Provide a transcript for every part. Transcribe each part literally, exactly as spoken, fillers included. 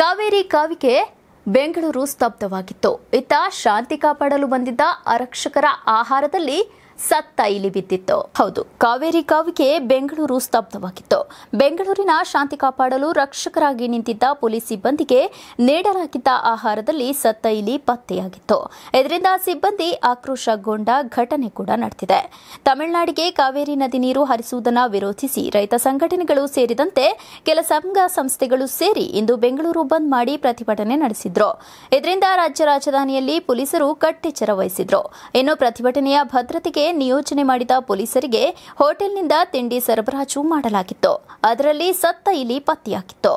ಕಾವೇರಿ ಕಾವಿಗೆ ಬೆಂಗಳೂರು ಸ್ತಬ್ಧವಾಗಿತ್ತು. ಇತ್ತ ಶಾಂತಿ ಕಾಪಾಡಲು ಬಂದಿದ್ದ ಆರಕ್ಷಕರ ಆಹಾರದಲ್ಲಿ ಸತ್ತ ಇಲಿ ಬಿದ್ದಿತ್ತು. ಹೌದು, ಕಾವೇರಿ ಕಾವಿಗೆ ಬೆಂಗಳೂರು ಸ್ತಬ್ಧವಾಗಿತ್ತು. ಬೆಂಗಳೂರಿನ ಶಾಂತಿ ಕಾಪಾಡಲು ರಕ್ಷಕರಾಗಿ ನಿಂತಿದ್ದ ಪೊಲೀಸ್ ಸಿಬ್ಬಂದಿಗೆ ನೀಡಲಾಗಿದ್ದ ಆಹಾರದಲ್ಲಿ ಸತ್ತ ಇಲಿ ಪತ್ತೆಯಾಗಿತ್ತು. ಇದರಿಂದ ಸಿಬ್ಬಂದಿ ಆಕ್ರೋಶಗೊಂಡ ಘಟನೆ ಕೂಡ ನಡೆದಿದೆ. ತಮಿಳುನಾಡಿಗೆ ಕಾವೇರಿ ನದಿ ನೀರು ಹರಿಸುವುದನ್ನು ವಿರೋಧಿಸಿ ರೈತ ಸಂಘಟನೆಗಳು ಸೇರಿದಂತೆ ಕೆಲ ಸಂಘ ಸಂಸ್ಥೆಗಳು ಸೇರಿ ಇಂದು ಬೆಂಗಳೂರು ಬಂದ್ ಮಾಡಿ ಪ್ರತಿಭಟನೆ ನಡೆಸಿದ್ರು. ಇದರಿಂದ ರಾಜ್ಯ ರಾಜಧಾನಿಯಲ್ಲಿ ಪೊಲೀಸರು ಕಟ್ಟೆಚ್ಚರ ವಹಿಸಿದ್ರು. ಇನ್ನು ಪ್ರತಿಭಟನೆಯ ಭದ್ರತೆಗೆ ನಿಯೋಜನೆ ಮಾಡಿದ ಪೊಲೀಸರಿಗೆ ಹೋಟೆಲ್ನಿಂದ ತಿಂಡಿ ಸರಬರಾಜು ಮಾಡಲಾಗಿತ್ತು. ಅದರಲ್ಲಿ ಸತ್ತ ಇಲಿ ಪತ್ತೆಯಾಗಿತ್ತು.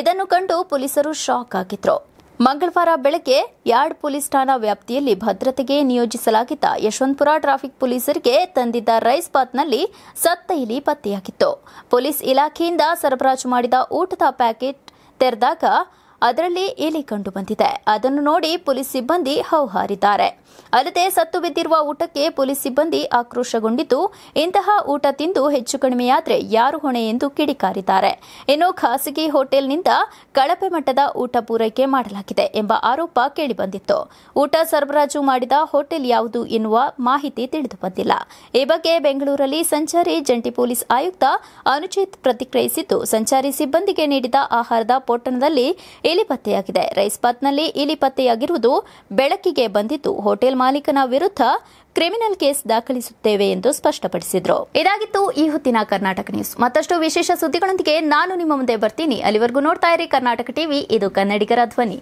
ಇದನ್ನು ಕಂಡು ಪೊಲೀಸರು ಶಾಕ್ ಆಗಿದ್ರು. ಮಂಗಳವಾರ ಬೆಳಗ್ಗೆ ಯಾರ್ಡ್ ಪೊಲೀಸ್ ಠಾಣಾ ವ್ಯಾಪ್ತಿಯಲ್ಲಿ ಭದ್ರತೆಗೆ ನಿಯೋಜಿಸಲಾಗಿದ್ದ ಯಶವಂತಪುರ ಟ್ರಾಫಿಕ್ ಪೊಲೀಸರಿಗೆ ತಂದಿದ್ದ ರೈಸ್ ಬಾತ್ನಲ್ಲಿ ಸತ್ತ ಇಲಿ ಪತ್ತೆಯಾಗಿತ್ತು. ಪೊಲೀಸ್ ಇಲಾಖೆಯಿಂದ ಸರಬರಾಜು ಮಾಡಿದ ಊಟದ ಪ್ಯಾಕೆಟ್ ತೆರೆದಾಗ ಅದರಲ್ಲಿ ಇಲಿ ಕಂಡು ಬಂದಿದೆ. ಅದನ್ನು ನೋಡಿ ಪೊಲೀಸ್ ಸಿಬ್ಬಂದಿ ಹೌಹಾರಿದ್ದಾರೆ. ಅಲ್ಲದೆ ಸತ್ತು ಬಿದ್ದಿರುವ ಊಟಕ್ಕೆ ಪೊಲೀಸ್ ಸಿಬ್ಬಂದಿ ಆಕ್ರೋಶಗೊಂಡಿದ್ದು, ಇಂತಹ ಊಟ ತಿಂದು ಹೆಚ್ಚು ಕಡಿಮೆಯಾದರೆ ಯಾರು ಹೊಣೆ ಎಂದು ಕಿಡಿಕಾರಿದ್ದಾರೆ. ಇನ್ನು ಖಾಸಗಿ ಹೋಟೆಲ್ನಿಂದ ಕಳಪೆ ಮಟ್ಟದ ಊಟ ಪೂರೈಕೆ ಮಾಡಲಾಗಿದೆ ಎಂಬ ಆರೋಪ ಕೇಳಿಬಂದಿತ್ತು. ಊಟ ಸರಬರಾಜು ಮಾಡಿದ ಹೋಟೆಲ್ ಯಾವುದು ಎನ್ನುವ ಮಾಹಿತಿ ತಿಳಿದುಬಂದಿಲ್ಲ. ಈ ಬಗ್ಗೆ ಬೆಂಗಳೂರಲ್ಲಿ ಸಂಚಾರಿ ಜಂಟಿ ಪೊಲೀಸ್ ಆಯುಕ್ತ ಅನುಚಿತ್ ಪ್ರತಿಕ್ರಿಯಿಸಿದ್ದು, ಸಂಚಾರಿ ಸಿಬ್ಬಂದಿಗೆ ನೀಡಿದ ಆಹಾರದ ಪೊಟ್ಟಣದಲ್ಲಿ ಇಲಿ ಪತ್ತೆಯಾಗಿದೆ. ರೈಸ್ ಬಾತ್ನಲ್ಲಿ ಇಲಿ ಪತ್ತೆಯಾಗಿರುವುದು ಬೆಳಕಿಗೆ ಬಂದಿದ್ದು, ಹೋಟೆಲ್ ಮಾಲೀಕನ ವಿರುದ್ಧ ಕ್ರಿಮಿನಲ್ ಕೇಸ್ ದಾಖಲಿಸುತ್ತೇವೆ ಎಂದು ಸ್ಪಷ್ಟಪಡಿಸಿದ್ರು. ಇದಾಗಿತ್ತು ಈ ಹೊತ್ತಿನ ಕರ್ನಾಟಕ ನ್ಯೂಸ್. ಮತ್ತಷ್ಟು ವಿಶೇಷ ಸುದ್ದಿಗಳೊಂದಿಗೆ ನಾನು ನಿಮ್ಮ ಮುಂದೆ ಬರ್ತೀನಿ. ಅಲ್ಲಿವರೆಗೂ ನೋಡ್ತಾ ಇರಿ ಕರ್ನಾಟಕ ಟಿವಿ, ಇದು ಕನ್ನಡಿಗರ ಧ್ವನಿ.